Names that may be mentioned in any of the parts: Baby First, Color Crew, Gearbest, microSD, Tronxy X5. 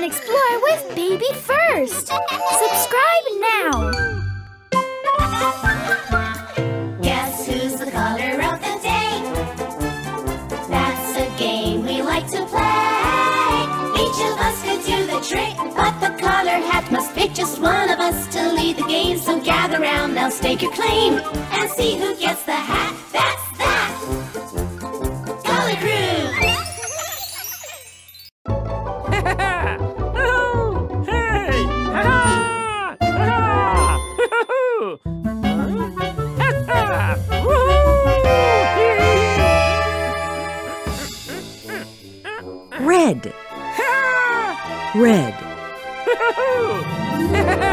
and explore with Baby First! Subscribe now! Guess who's the color of the day? That's a game we like to play! Each of us could do the trick, but the color hat must pick just one of us to lead the game. So gather round, now stake your claim, and see who gets the hat! That's that! Color Crew! Red. Red. Ooh.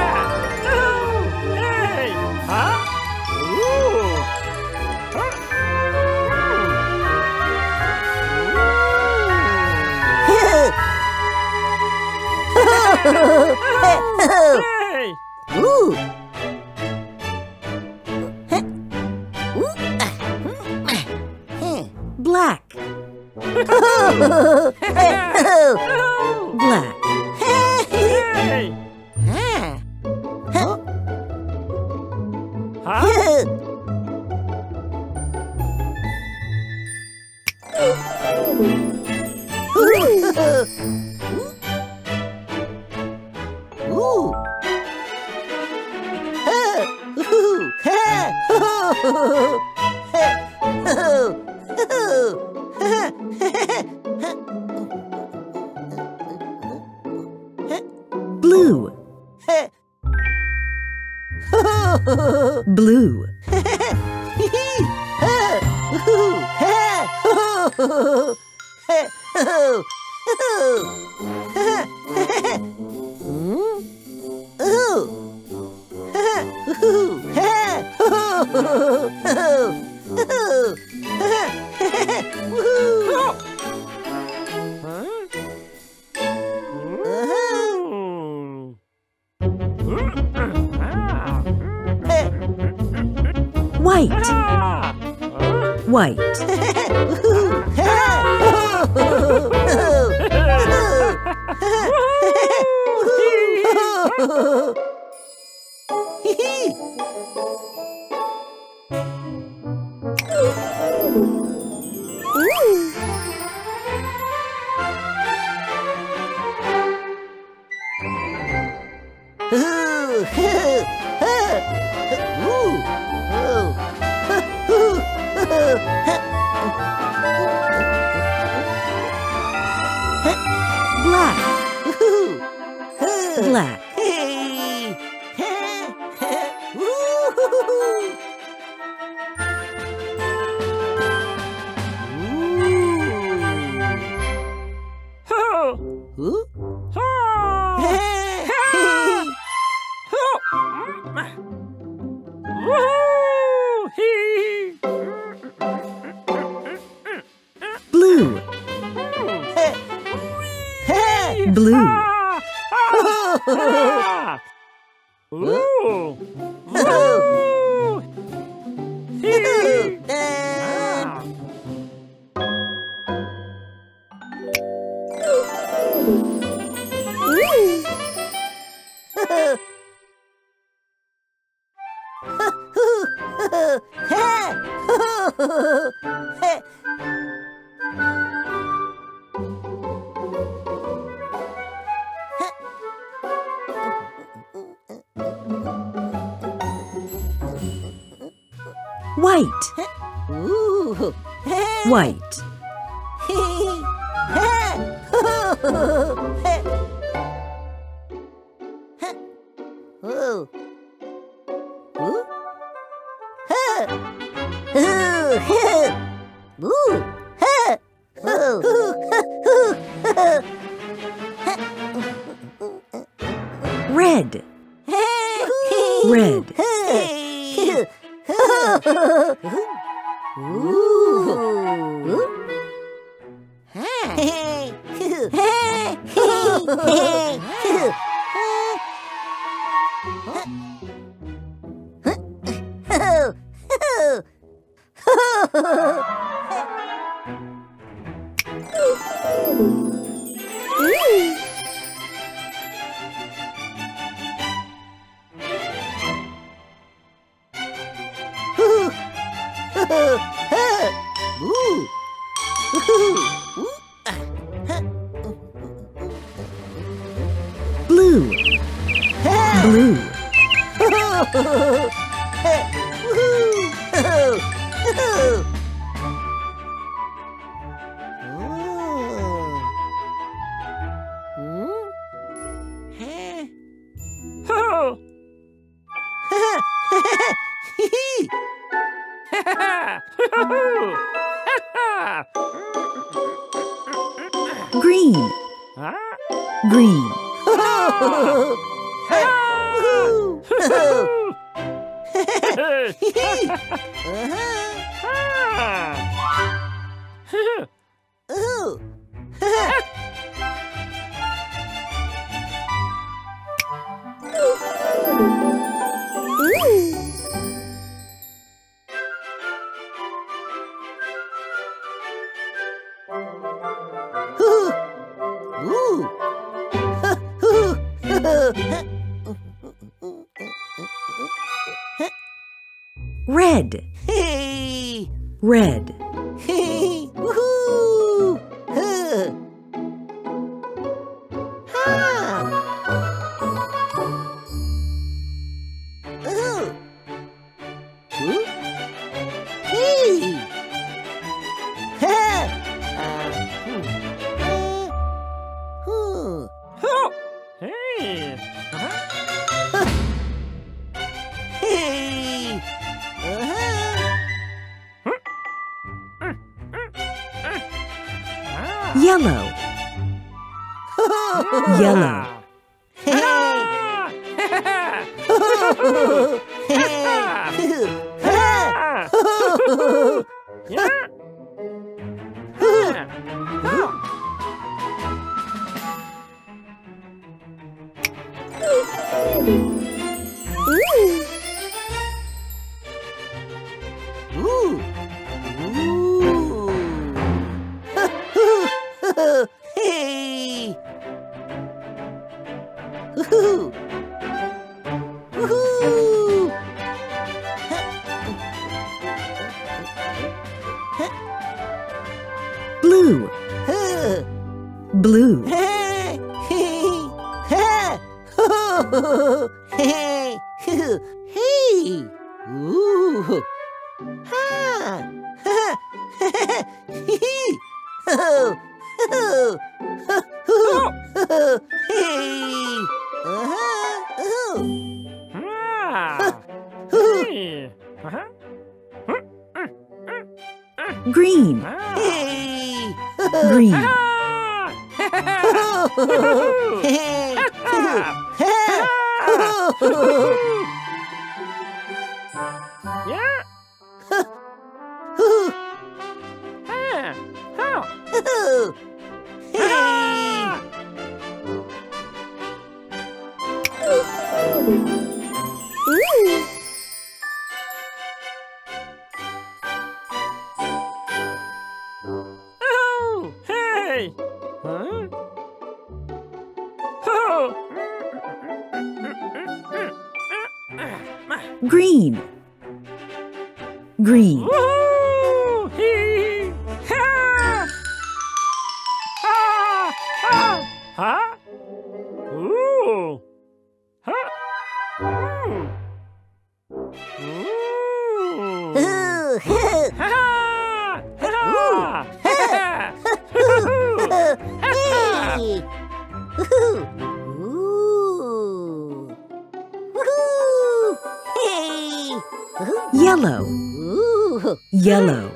Black. Black. Blue. Blue. White. Black. Blue. Blue. Ooh. Woo. White. White. Red. Red. Blue. Blue. Green. Green. Red. Hey. Red. Hey. Woohoo. Yellow. Yellow. Blue. Blue. Green. Green. Green. Green. Yellow. Yellow.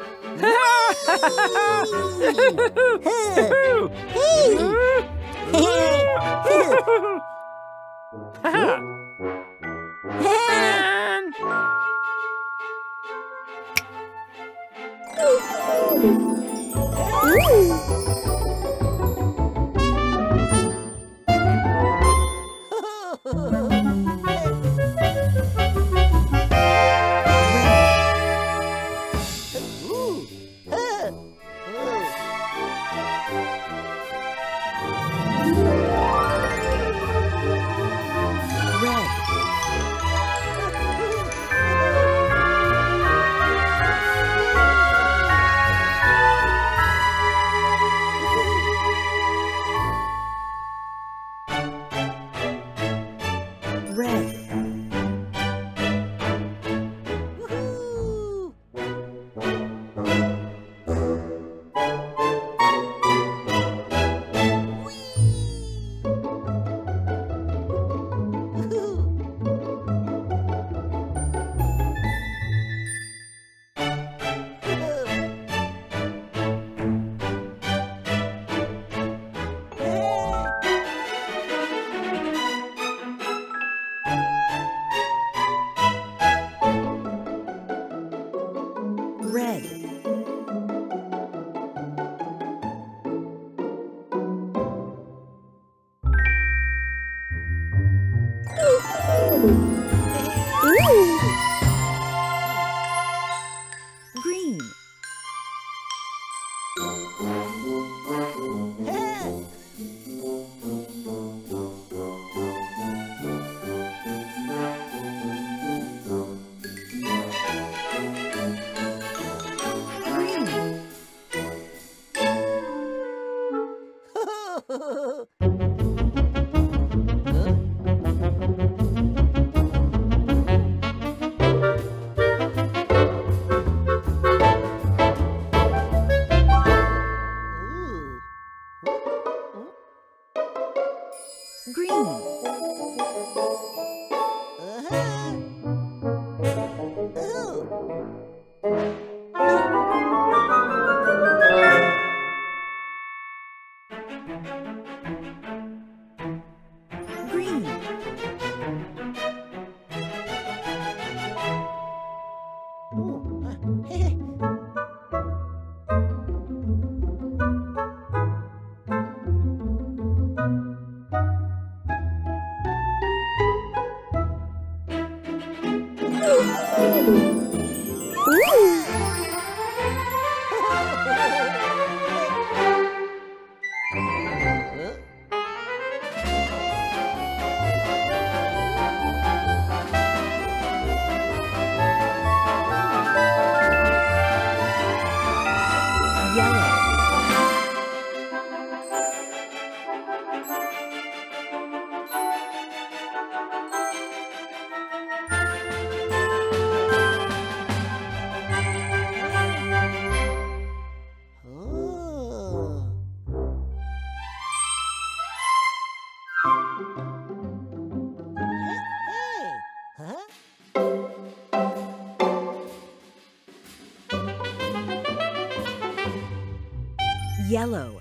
Yellow.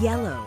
Yellow.